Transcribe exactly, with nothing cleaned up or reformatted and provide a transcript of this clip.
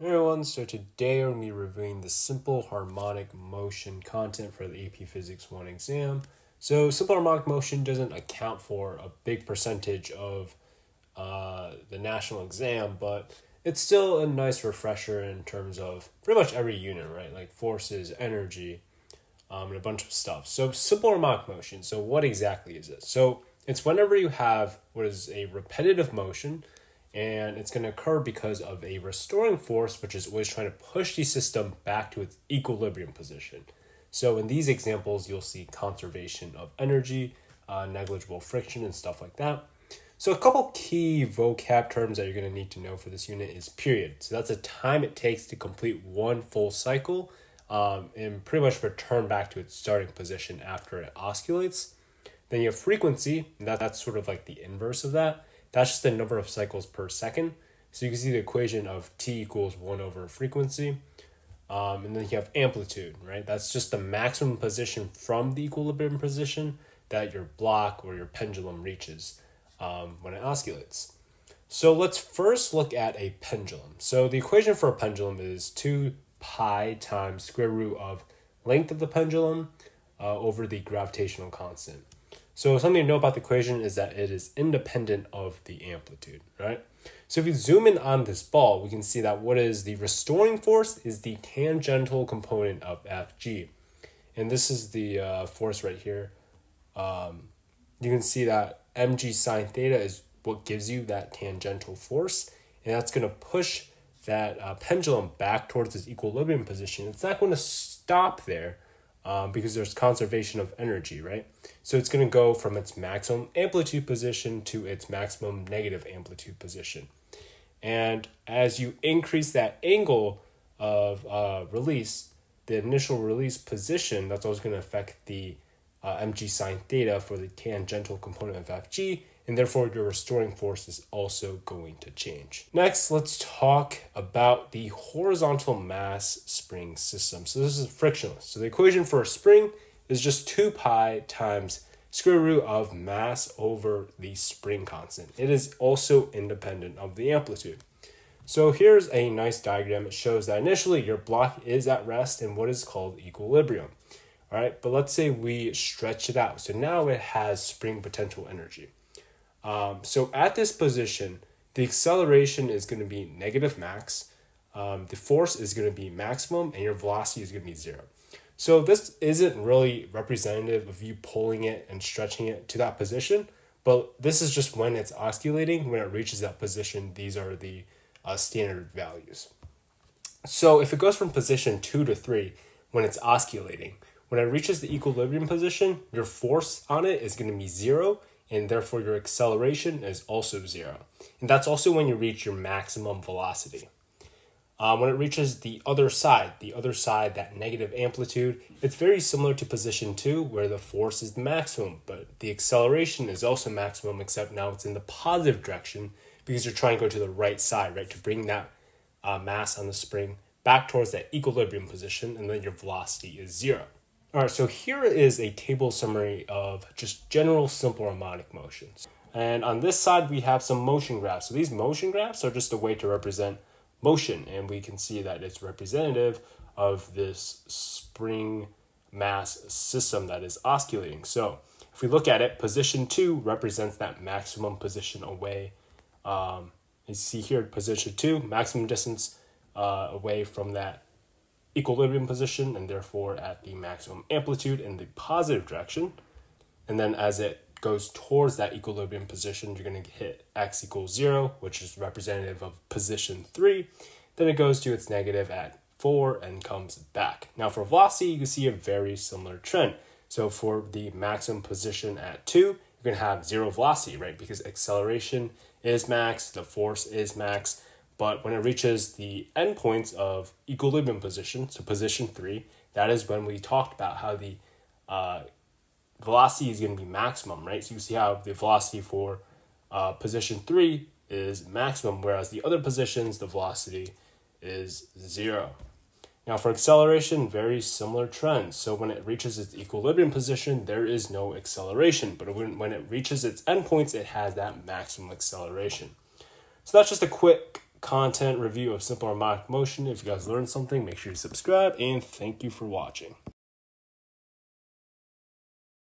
Hey everyone, so today we're going to be reviewing the simple harmonic motion content for the A P Physics one exam. So simple harmonic motion doesn't account for a big percentage of uh, the national exam, but it's still a nice refresher in terms of pretty much every unit, right? Like forces, energy, um, and a bunch of stuff. So simple harmonic motion, so what exactly is it? So it's whenever you have what is a repetitive motion, and it's going to occur because of a restoring force, which is always trying to push the system back to its equilibrium position. So in these examples, you'll see conservation of energy, uh, negligible friction, and stuff like that. So a couple key vocab terms that you're going to need to know for this unit is period. So that's the time it takes to complete one full cycle um, and pretty much return back to its starting position after it oscillates. Then you have frequency, and that, that's sort of like the inverse of that. That's just the number of cycles per second. So you can see the equation of t equals one over frequency. Um, and then you have amplitude, right? That's just the maximum position from the equilibrium position that your block or your pendulum reaches um, when it oscillates. So let's first look at a pendulum. So the equation for a pendulum is two pi times square root of length of the pendulum uh, over the gravitational constant. So something to know about the equation is that it is independent of the amplitude, right? So if you zoom in on this ball, we can see that what is the restoring force is the tangential component of F G. And this is the uh, force right here. Um, you can see that M G sine theta is what gives you that tangential force. And that's going to push that uh, pendulum back towards its equilibrium position. It's not going to stop there. Um, because there's conservation of energy, right? So it's going to go from its maximum amplitude position to its maximum negative amplitude position. And as you increase that angle of uh, release, the initial release position, that's always going to affect the uh, mg sine theta for the tangential component of F G, and therefore your restoring force is also going to change. Next, let's talk about the horizontal mass spring system. So this is frictionless. So the equation for a spring is just two pi times square root of mass over the spring constant. It is also independent of the amplitude. So here's a nice diagram. It shows that initially your block is at rest in what is called equilibrium. All right, but let's say we stretch it out. So now it has spring potential energy. Um, so at this position, the acceleration is going to be negative max, um, the force is going to be maximum, and your velocity is going to be zero. So this isn't really representative of you pulling it and stretching it to that position, but this is just when it's oscillating. When it reaches that position, these are the uh, standard values. So if it goes from position two to three, when it's oscillating, when it reaches the equilibrium position, your force on it is going to be zero, and therefore your acceleration is also zero. And that's also when you reach your maximum velocity. Um, when it reaches the other side, the other side, that negative amplitude, it's very similar to position two, where the force is the maximum, but the acceleration is also maximum, except now it's in the positive direction because you're trying to go to the right side, right, to bring that uh, mass on the spring back towards that equilibrium position, and then your velocity is zero. All right, so here is a table summary of just general simple harmonic motions. And on this side, we have some motion graphs. So these motion graphs are just a way to represent motion. And we can see that it's representative of this spring mass system that is oscillating. So if we look at it, position two represents that maximum position away. Um, you see here, position two, maximum distance uh, away from that equilibrium position, and therefore at the maximum amplitude in the positive direction. And then as it goes towards that equilibrium position, you're going to hit x equals zero, which is representative of position three. Then it goes to its negative at four and comes back. Now for velocity, you can see a very similar trend. So for the maximum position at two, you're going to have zero velocity, right? Because acceleration is max, the force is max. But when it reaches the endpoints of equilibrium position, so position three, that is when we talked about how the uh, velocity is going to be maximum, right? So you see how the velocity for uh, position three is maximum, whereas the other positions, the velocity is zero. Now for acceleration, very similar trends. So when it reaches its equilibrium position, there is no acceleration. But when, when it reaches its endpoints, it has that maximum acceleration. So that's just a quick content review of simple harmonic motion. If you guys learned something, make sure you subscribe, and thank you for watching.